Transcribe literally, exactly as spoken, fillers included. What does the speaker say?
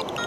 What?